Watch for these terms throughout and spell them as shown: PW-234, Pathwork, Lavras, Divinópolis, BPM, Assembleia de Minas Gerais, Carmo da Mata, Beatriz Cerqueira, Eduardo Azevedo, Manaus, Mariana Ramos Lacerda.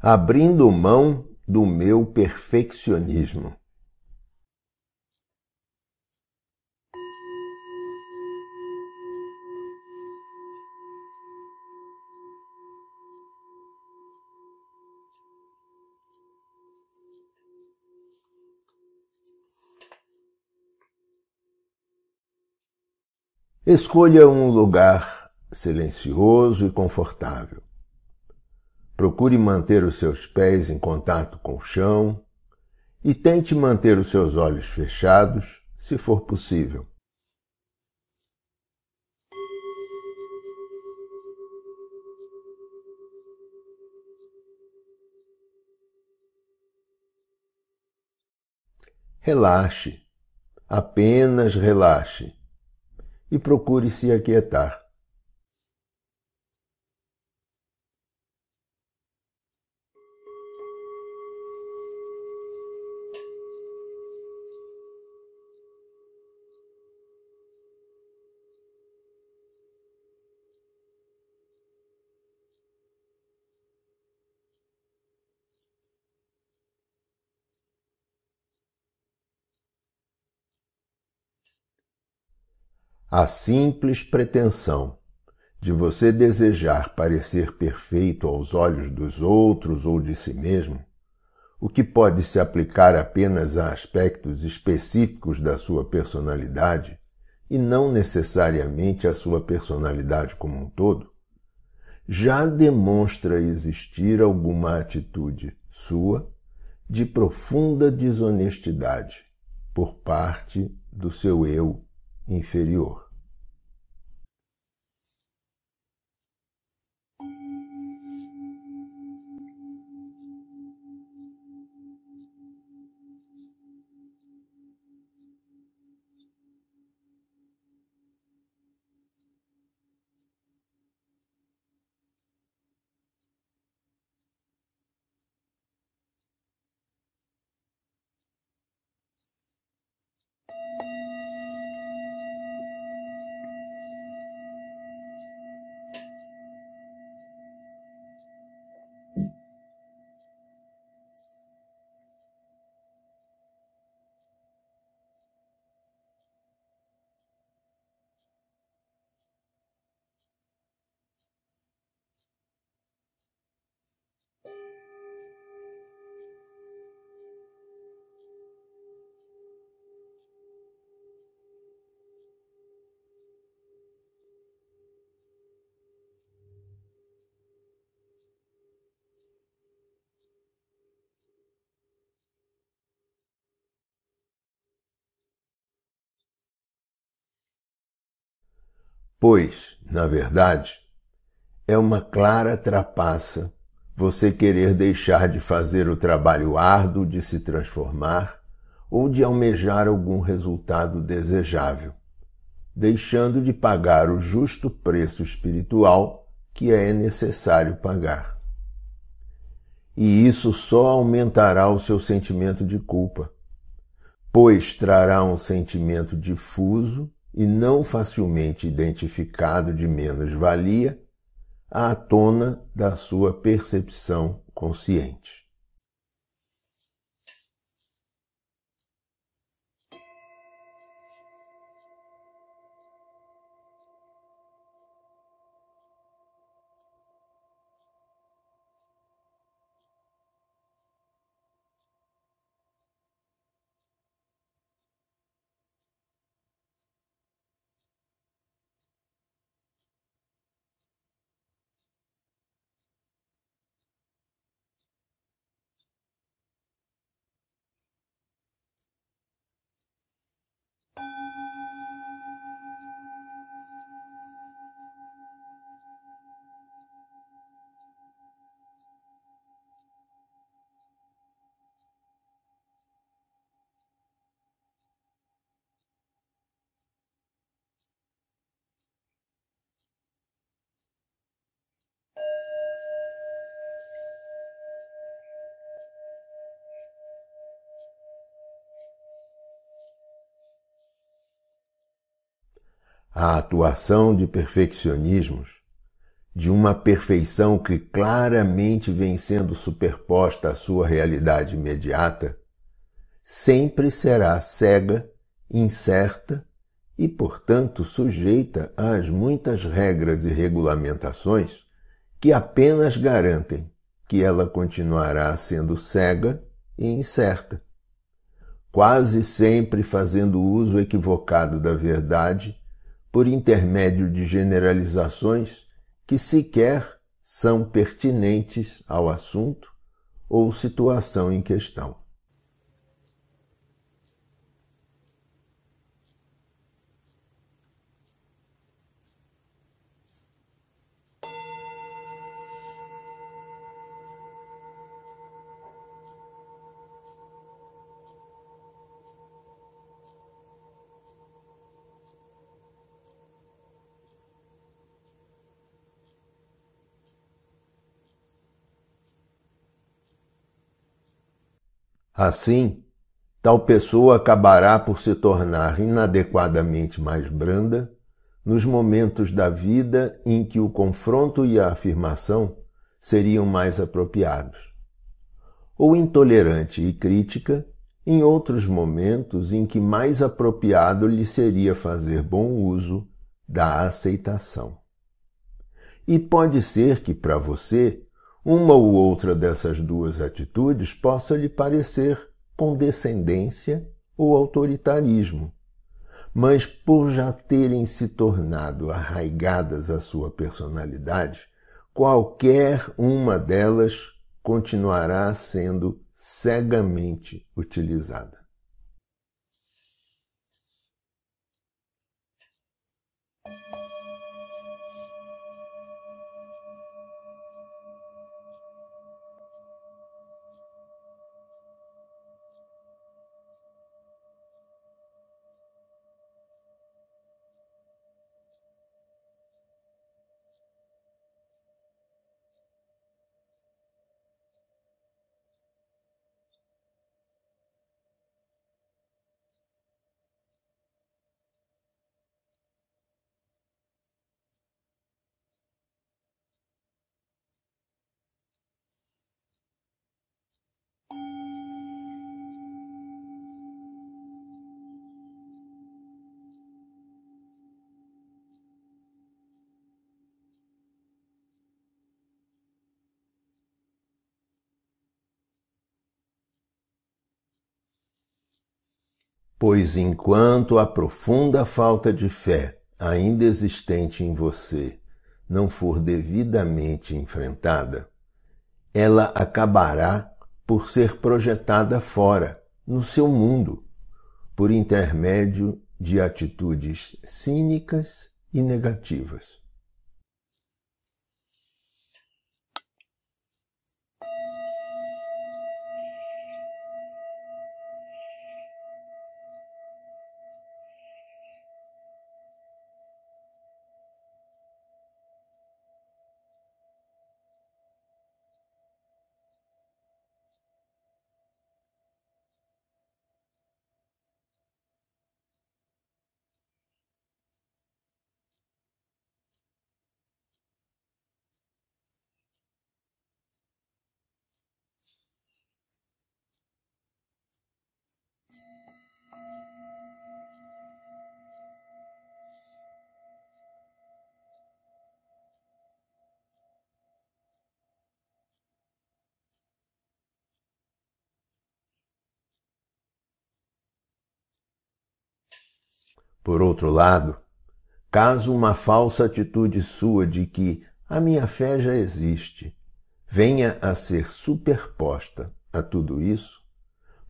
abrindo mão do meu perfeccionismo. Escolha um lugar silencioso e confortável. Procure manter os seus pés em contato com o chão e tente manter os seus olhos fechados, se for possível. Relaxe, apenas relaxe, e procure se aquietar. A simples pretensão de você desejar parecer perfeito aos olhos dos outros ou de si mesmo, o que pode se aplicar apenas a aspectos específicos da sua personalidade e não necessariamente à sua personalidade como um todo, já demonstra existir alguma atitude sua de profunda desonestidade por parte do seu eu inferior. Pois, na verdade, é uma clara trapaça você querer deixar de fazer o trabalho árduo de se transformar ou de almejar algum resultado desejável, deixando de pagar o justo preço espiritual que é necessário pagar. E isso só aumentará o seu sentimento de culpa, pois trará um sentimento difuso e não facilmente identificado de menos-valia à tona da sua percepção consciente. A atuação de perfeccionismos de uma perfeição que claramente vem sendo superposta à sua realidade imediata, sempre será cega, incerta e, portanto, sujeita às muitas regras e regulamentações que apenas garantem que ela continuará sendo cega e incerta, quase sempre fazendo uso equivocado da verdade por intermédio de generalizações que sequer são pertinentes ao assunto ou situação em questão. Assim, tal pessoa acabará por se tornar inadequadamente mais branda nos momentos da vida em que o confronto e a afirmação seriam mais apropriados, ou intolerante e crítica em outros momentos em que mais apropriado lhe seria fazer bom uso da aceitação. E pode ser que, para você, uma ou outra dessas duas atitudes possa lhe parecer condescendência ou autoritarismo, mas por já terem se tornado arraigadas à sua personalidade, qualquer uma delas continuará sendo cegamente utilizada. Pois enquanto a profunda falta de fé ainda existente em você não for devidamente enfrentada, ela acabará por ser projetada fora, no seu mundo, por intermédio de atitudes cínicas e negativas. Por outro lado, caso uma falsa atitude sua de que a minha fé já existe venha a ser superposta a tudo isso,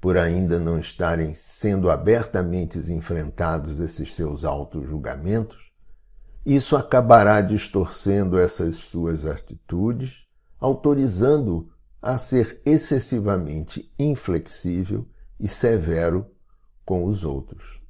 por ainda não estarem sendo abertamente enfrentados esses seus auto-julgamentos, isso acabará distorcendo essas suas atitudes, autorizando-o a ser excessivamente inflexível e severo com os outros.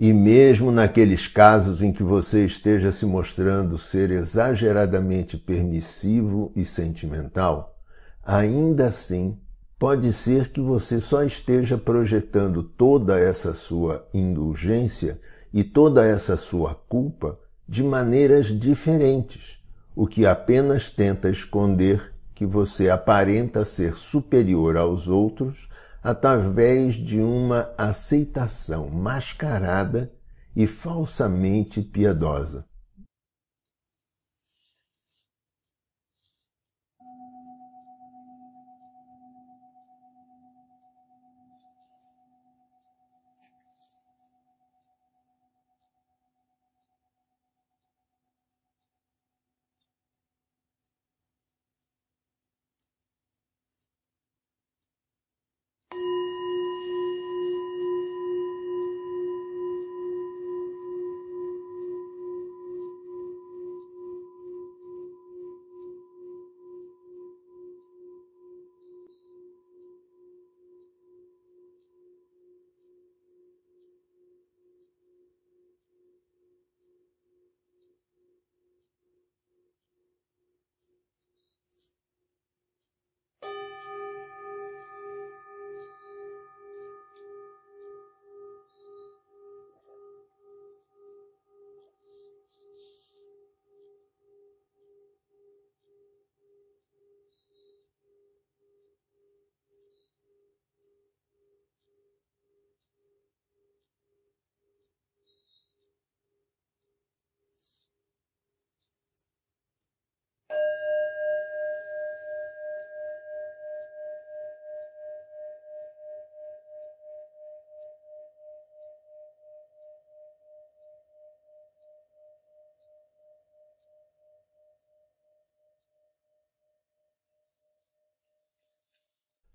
E mesmo naqueles casos em que você esteja se mostrando ser exageradamente permissivo e sentimental, ainda assim pode ser que você só esteja projetando toda essa sua indulgência e toda essa sua culpa de maneiras diferentes, o que apenas tenta esconder que você aparenta ser superior aos outros através de uma aceitação mascarada e falsamente piedosa.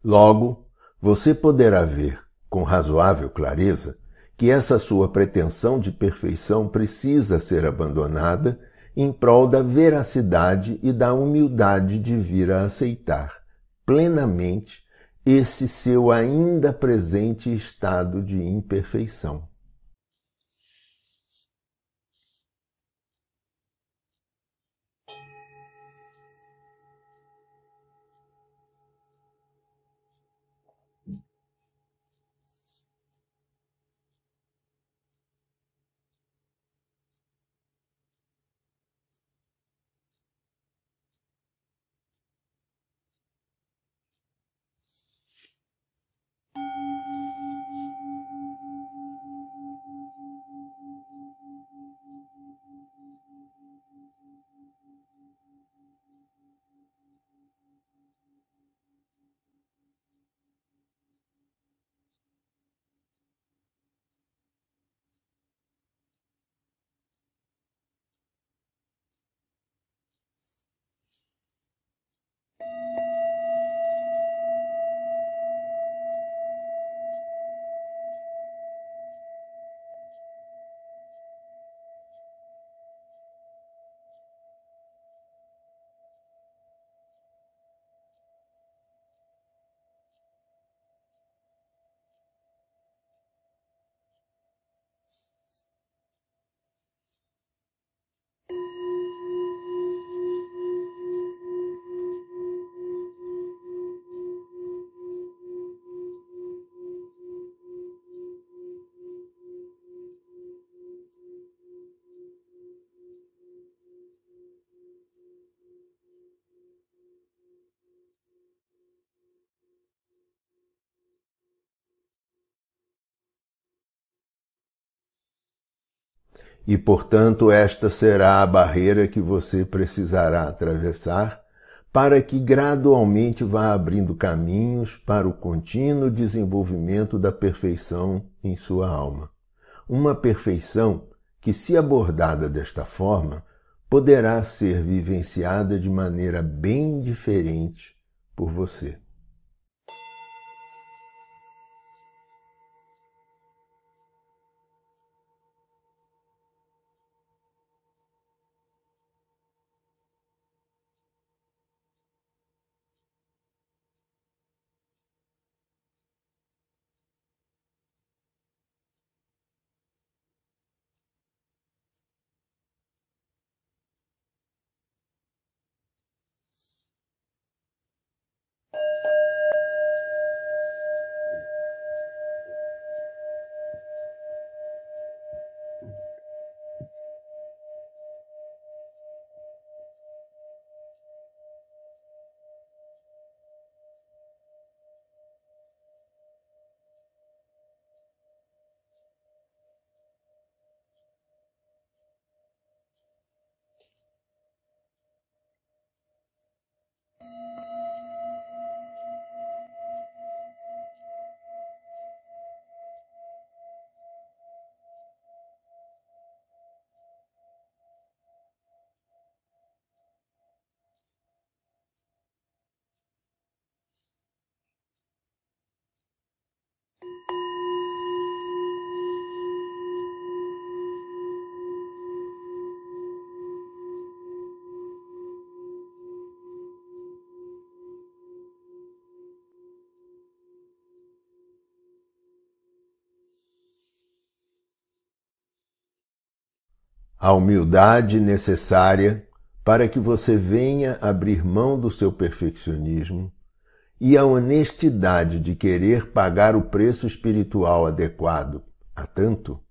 Logo, você poderá ver, com razoável clareza, que essa sua pretensão de perfeição precisa ser abandonada em prol da veracidade e da humildade de vir a aceitar plenamente esse seu ainda presente estado de imperfeição. E, portanto, esta será a barreira que você precisará atravessar para que gradualmente vá abrindo caminhos para o contínuo desenvolvimento da perfeição em sua alma. Uma perfeição que, se abordada desta forma, poderá ser vivenciada de maneira bem diferente por você. a humildade necessária para que você venha abrir mão do seu perfeccionismo e a honestidade de querer pagar o preço espiritual adequado a tanto,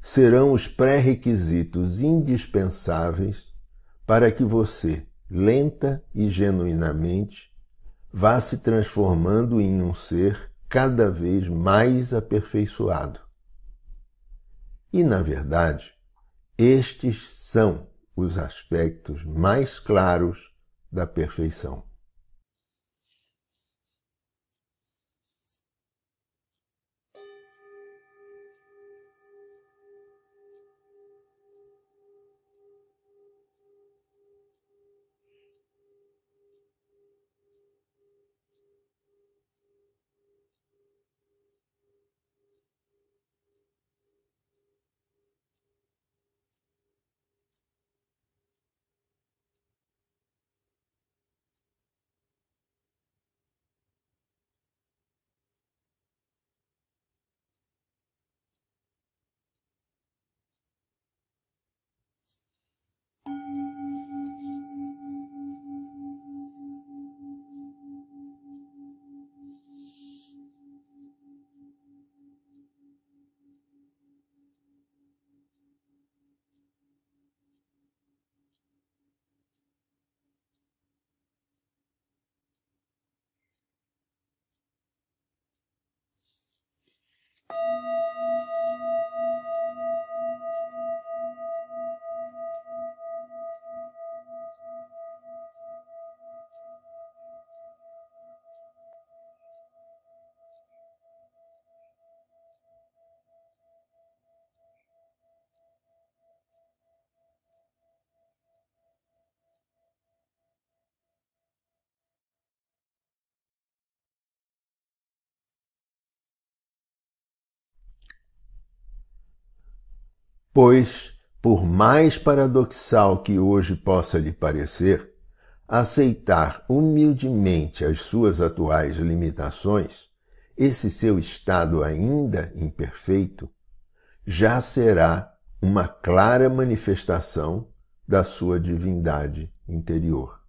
serão os pré-requisitos indispensáveis para que você, lenta e genuinamente, vá se transformando em um ser cada vez mais aperfeiçoado. E, na verdade, estes são os aspectos mais claros da perfeição. Pois, por mais paradoxal que hoje possa lhe parecer, aceitar humildemente as suas atuais limitações, esse seu estado ainda imperfeito, já será uma clara manifestação da sua divindade interior.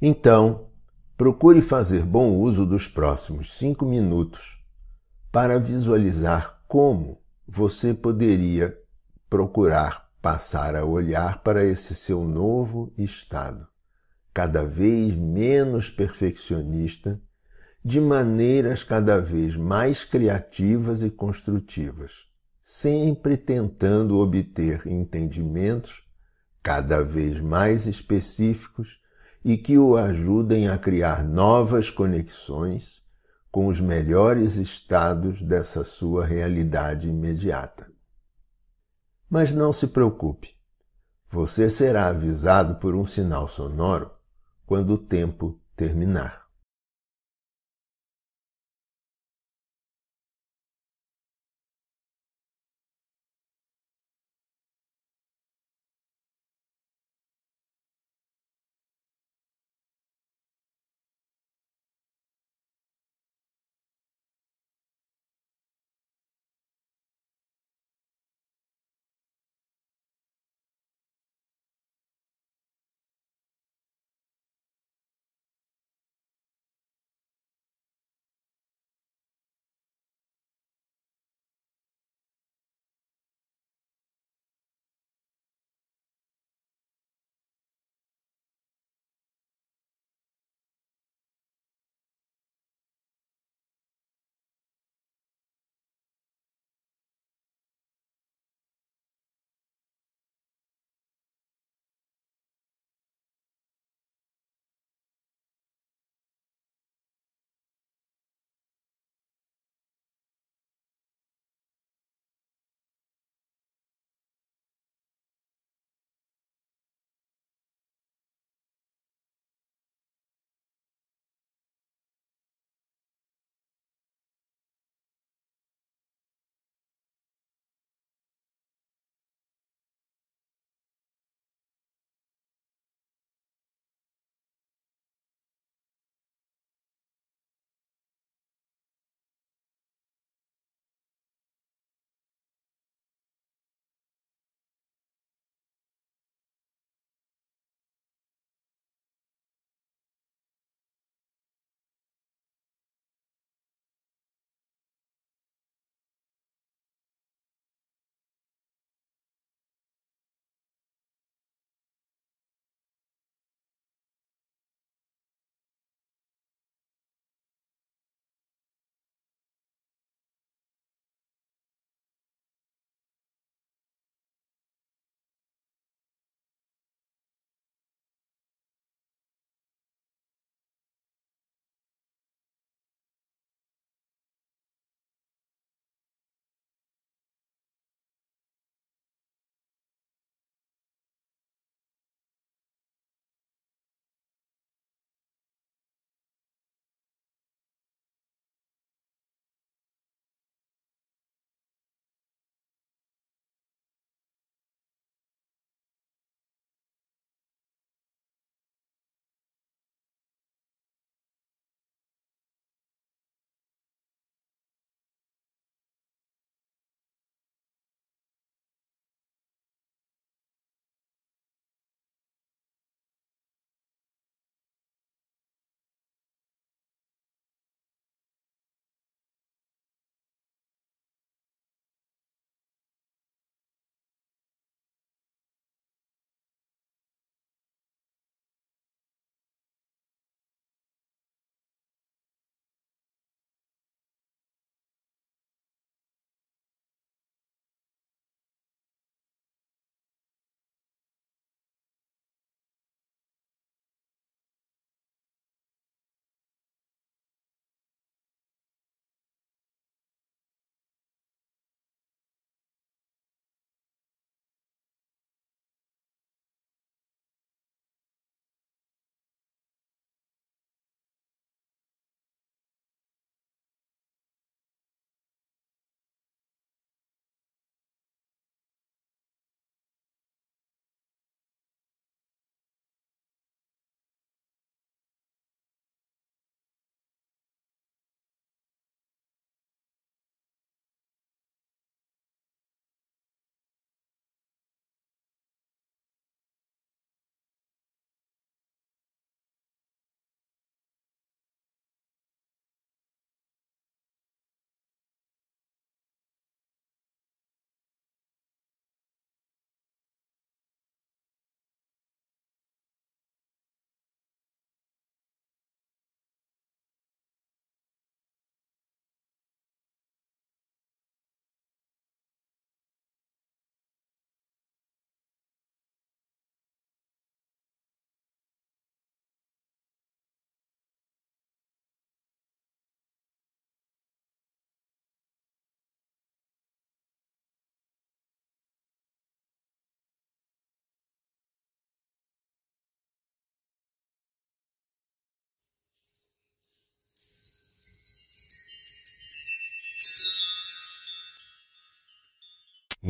Então, procure fazer bom uso dos próximos 5 minutos para visualizar como você poderia procurar passar a olhar para esse seu novo estado, cada vez menos perfeccionista, de maneiras cada vez mais criativas e construtivas, sempre tentando obter entendimentos cada vez mais específicos e que o ajudem a criar novas conexões com os melhores estados dessa sua realidade imediata. Mas não se preocupe, você será avisado por um sinal sonoro quando o tempo terminar.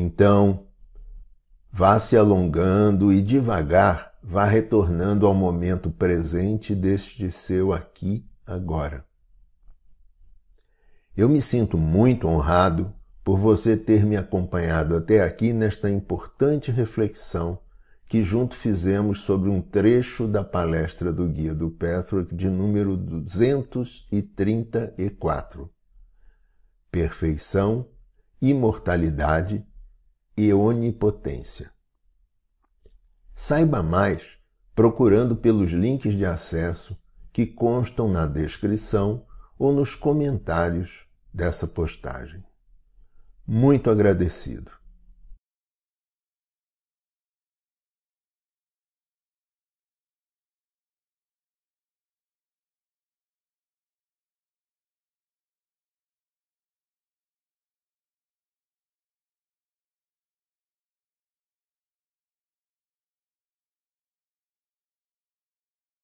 Então, vá se alongando e devagar vá retornando ao momento presente deste seu aqui agora. Eu me sinto muito honrado por você ter me acompanhado até aqui nesta importante reflexão que junto fizemos sobre um trecho da palestra do Guia do Pathwork de número 234. Perfeição, imortalidade e onipotência. Saiba mais procurando pelos links de acesso que constam na descrição ou nos comentários dessa postagem. Muito agradecido.